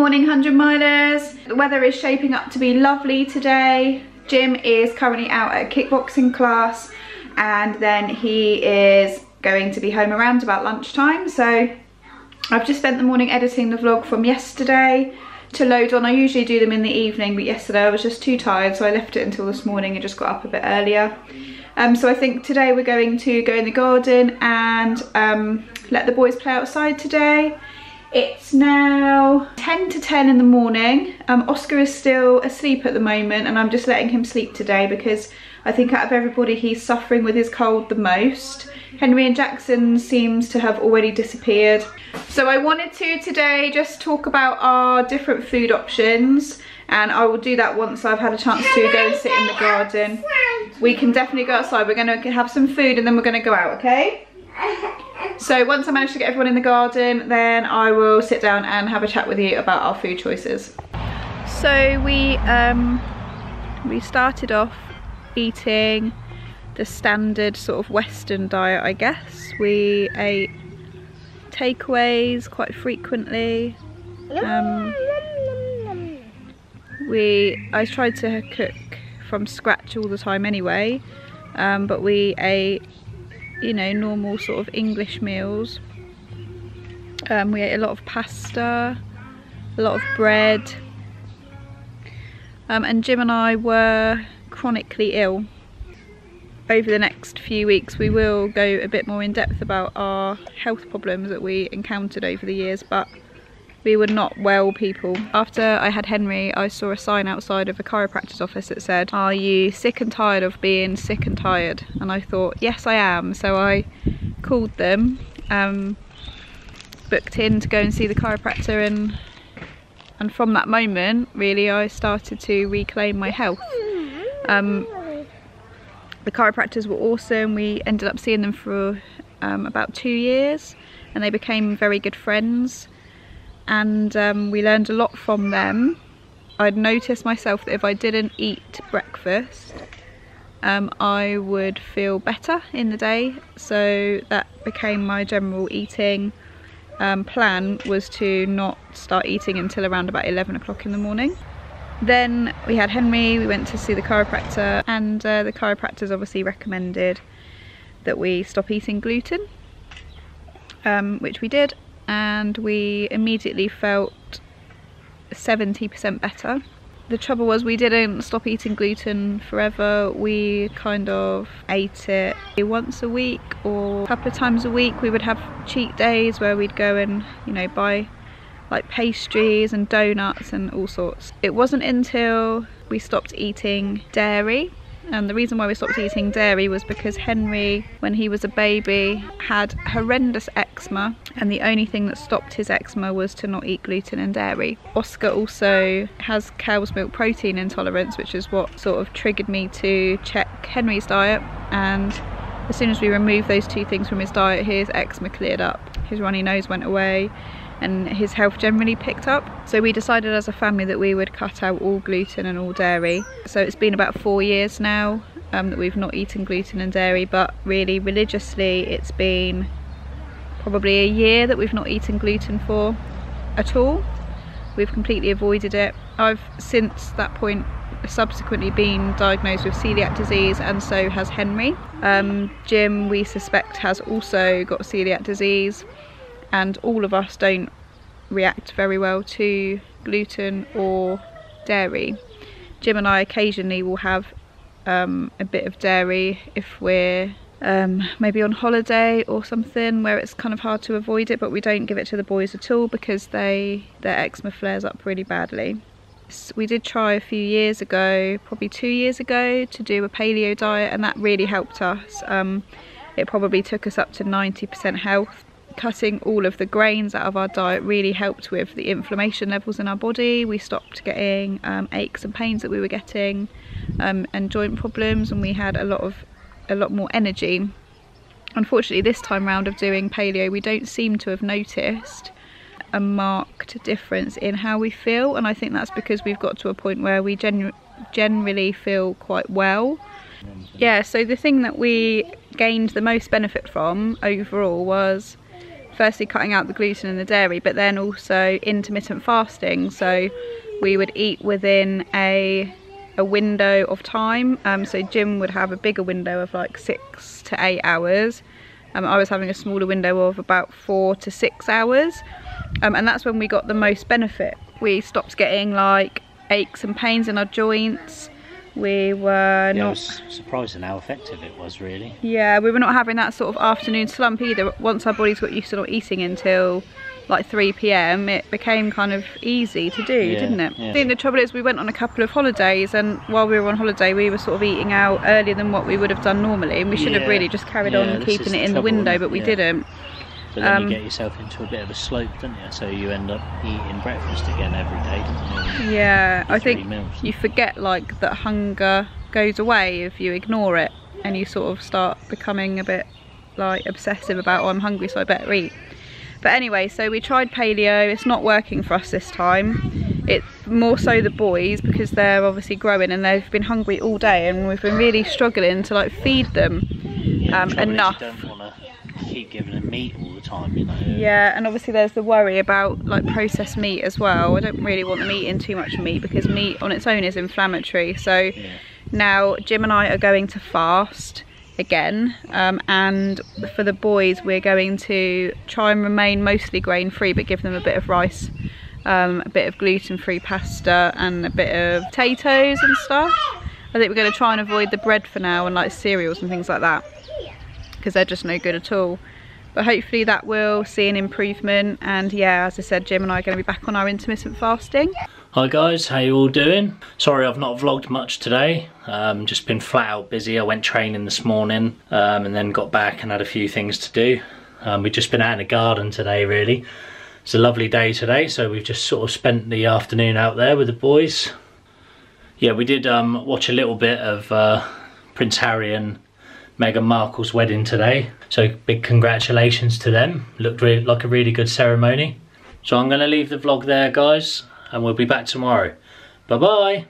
morning 100 milers. The weather is shaping up to be lovely today. Jim is currently out at a kickboxing class and then he is going to be home around about lunchtime, so I've just spent the morning editing the vlog from yesterday to load on. I usually do them in the evening, but yesterday I was just too tired, so I left it until this morning and just got up a bit earlier. So I think today we're going to go in the garden and let the boys play outside today. It's now 10 to 10 in the morning. Oscar is still asleep at the moment and I'm just letting him sleep today because I think out of everybody he's suffering with his cold the most. Henry and Jackson seems to have already disappeared. So I wanted to today just talk about our different food options, and I will do that once I've had a chance to go and sit in the garden. We can definitely go outside. We're going to have some food and then we're going to go out, okay? So once I manage to get everyone in the garden, then I will sit down and have a chat with you about our food choices. So we started off eating the standard sort of Western diet, I guess. We ate takeaways quite frequently. I tried to cook from scratch all the time anyway, but we ate, you know, normal sort of English meals. We ate a lot of pasta, a lot of bread, and Jim and I were chronically ill. Over the next few weeks we will go a bit more in depth about our health problems that we encountered over the years, but we were not well people. After I had Henry, I saw a sign outside of a chiropractor's office that said, "Are you sick and tired of being sick and tired?" And I thought, yes I am. So I called them, booked in to go and see the chiropractor, and from that moment really I started to reclaim my health. The chiropractors were awesome. We ended up seeing them for about 2 years and they became very good friends. And we learned a lot from them. I'd noticed myself that if I didn't eat breakfast, I would feel better in the day. So that became my general eating plan, was to not start eating until around about 11 o'clock in the morning. Then we had Henry, we went to see the chiropractor, and the chiropractors obviously recommended that we stop eating gluten, which we did. And we immediately felt 70% better. The trouble was we didn't stop eating gluten forever. We kind of ate it once a week or a couple of times a week. We would have cheat days where we'd go and, you know, buy like pastries and donuts and all sorts. It wasn't until we stopped eating dairy. And the reason why we stopped eating dairy was because Henry, when he was a baby, had horrendous eczema, and the only thing that stopped his eczema was to not eat gluten and dairy. Oscar also has cow's milk protein intolerance, which is what sort of triggered me to check Henry's diet, and as soon as we removed those two things from his diet, his eczema cleared up, his runny nose went away, and his health generally picked up. So we decided as a family that we would cut out all gluten and all dairy. So it's been about 4 years now that we've not eaten gluten and dairy, but really religiously it's been probably a year that we've not eaten gluten for at all. We've completely avoided it. I've since that point subsequently been diagnosed with celiac disease, and so has Henry. Jim, we suspect, has also got celiac disease, and all of us don't react very well to gluten or dairy. Jim and I occasionally will have a bit of dairy if we're maybe on holiday or something where it's kind of hard to avoid it, but we don't give it to the boys at all because their eczema flares up really badly. We did try a few years ago, probably 2 years ago, to do a paleo diet, and that really helped us. It probably took us up to 90% health. Cutting all of the grains out of our diet really helped with the inflammation levels in our body. We stopped getting aches and pains that we were getting, and joint problems, and we had a lot more energy. Unfortunately, this time round of doing paleo, we don't seem to have noticed a marked difference in how we feel, and I think that's because we've got to a point where we generally feel quite well. Yeah, so the thing that we gained the most benefit from overall was firstly cutting out the gluten and the dairy, but then also intermittent fasting. So we would eat within a window of time. So Jim would have a bigger window of like 6 to 8 hours. I was having a smaller window of about 4 to 6 hours. And that's when we got the most benefit. We stopped getting like aches and pains in our joints. We were I was surprised at how effective it was, really. Yeah, we were not having that sort of afternoon slump either. Once our bodies got used to not eating until like 3 p.m, it became kind of easy to do, didn't it? Yeah. I think the trouble is we went on a couple of holidays, and while we were on holiday we were sort of eating out earlier than what we would have done normally, and we should have really just carried on keeping it in the window, but we didn't. But then you get yourself into a bit of a slope, don't you? So you end up eating breakfast again every day, don't you? Yeah, I think you forget like that hunger goes away if you ignore it, and you sort of start becoming a bit like obsessive about, oh, I'm hungry so I better eat. But anyway, so we tried paleo. It's not working for us this time. It's more so the boys, because they're obviously growing and they've been hungry all day, and we've been really struggling to like feed them enough. Keep giving them meat all the time, you know. Yeah, and obviously there's the worry about like processed meat as well. I don't really want them eating too much meat, because meat on its own is inflammatory. So now Jim and I are going to fast again, and for the boys we're going to try and remain mostly grain free, but give them a bit of rice, a bit of gluten free pasta and a bit of potatoes and stuff. I think we're going to try and avoid the bread for now, and like cereals and things like that, because they're just no good at all. But hopefully that will see an improvement. And yeah, as I said, Jim and I are going to be back on our intermittent fasting. Hi guys, how you all doing? Sorry I've not vlogged much today, just been flat out busy. I went training this morning, and then got back and had a few things to do. We've just been out in the garden today, really. It's a lovely day today, so we've just sort of spent the afternoon out there with the boys. Yeah, we did watch a little bit of Prince Harry and Meghan Markle's wedding today, so big congratulations to them. Looked like a really good ceremony. So I'm going to leave the vlog there, guys, and we'll be back tomorrow. Bye bye.